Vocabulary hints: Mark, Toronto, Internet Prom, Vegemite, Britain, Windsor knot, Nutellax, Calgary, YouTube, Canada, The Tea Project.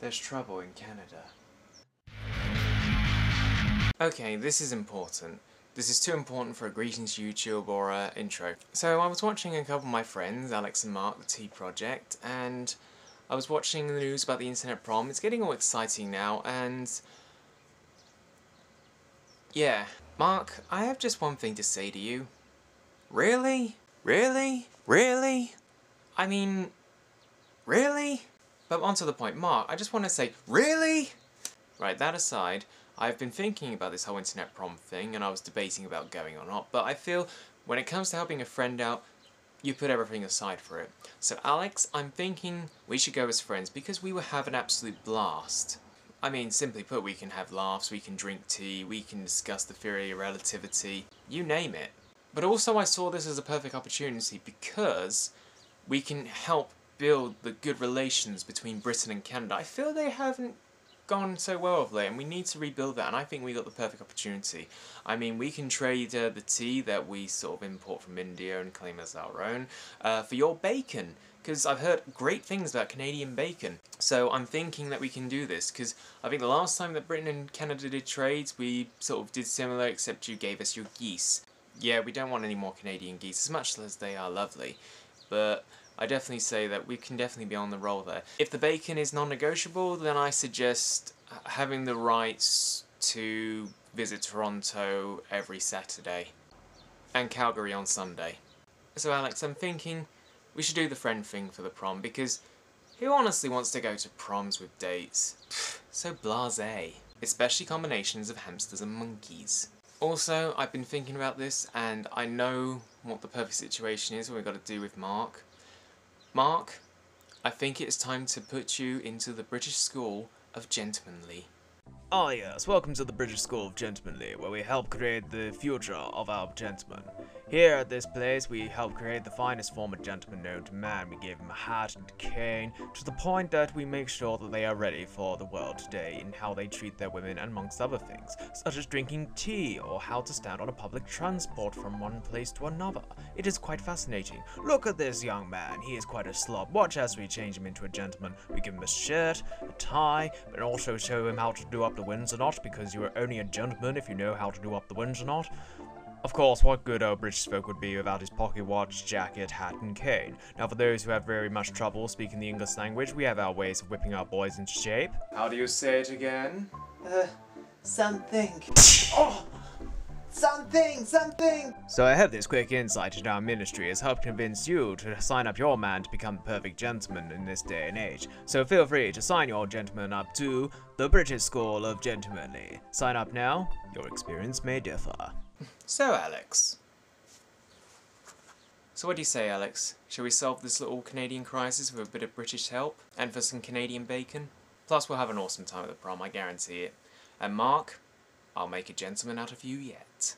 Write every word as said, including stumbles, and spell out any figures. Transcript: There's trouble in Canada. Okay, this is important. This is too important for a greetings YouTube or a intro. So I was watching a couple of my friends, Alex and Mark, The Tea Project, and I was watching the news about the internet prom. It's getting all exciting now, and yeah. Mark, I have just one thing to say to you. Really? Really? Really? I mean, really? But on to the point, Mark, I just want to say, really? Right, that aside, I've been thinking about this whole internet prom thing, and I was debating about going or not, but I feel when it comes to helping a friend out, you put everything aside for it. So Alex, I'm thinking we should go as friends, because we will have an absolute blast. I mean, simply put, we can have laughs, we can drink tea, we can discuss the theory of relativity, you name it. But also I saw this as a perfect opportunity, because we can help build the good relations between Britain and Canada. I feel they haven't gone so well of late, and we need to rebuild that, and I think we got the perfect opportunity. I mean, we can trade uh, the tea that we sort of import from India and claim as our own uh, for your bacon, because I've heard great things about Canadian bacon. So I'm thinking that we can do this, because I think the last time that Britain and Canada did trades, we sort of did similar, except you gave us your geese. Yeah, we don't want any more Canadian geese, as much as they are lovely, but I definitely say that we can definitely be on the roll there. If the bacon is non-negotiable, then I suggest having the rights to visit Toronto every Saturday, and Calgary on Sunday. So Alex, I'm thinking we should do the friend thing for the prom, because who honestly wants to go to proms with dates? Pfft, so blasé. Especially combinations of hamsters and monkeys. Also, I've been thinking about this, and I know what the perfect situation is, what we've got to do with Mark. Mark, I think it's time to put you into the British School of Gentlemanly. Ah yes, welcome to the British School of Gentlemanly, where we help create the future of our gentlemen. Here at this place, we help create the finest form of gentleman known to man. We give them a hat and a cane, to the point that we make sure that they are ready for the world today in how they treat their women, amongst other things, such as drinking tea or how to stand on a public transport from one place to another. It is quite fascinating. Look at this young man, he is quite a slob. Watch as we change him into a gentleman. We give him a shirt, a tie, but also show him how to do up the Windsor knot, because you are only a gentleman if you know how to do up the Windsor knot. Of course, what good old British folk would be without his pocket watch, jacket, hat, and cane. Now, for those who have very much trouble speaking the English language, we have our ways of whipping our boys into shape. How do you say it again? Uh, something. Oh! Something! Something! So I hope this quick insight into our ministry has helped convince you to sign up your man to become the perfect gentleman in this day and age. So feel free to sign your gentleman up to the British School of Gentlemanly. Sign up now, your experience may differ. So, Alex. So what do you say, Alex? Shall we solve this little Canadian crisis with a bit of British help? And for some Canadian bacon? Plus, we'll have an awesome time at the prom, I guarantee it. And Mark, I'll make a gentleman out of you yet.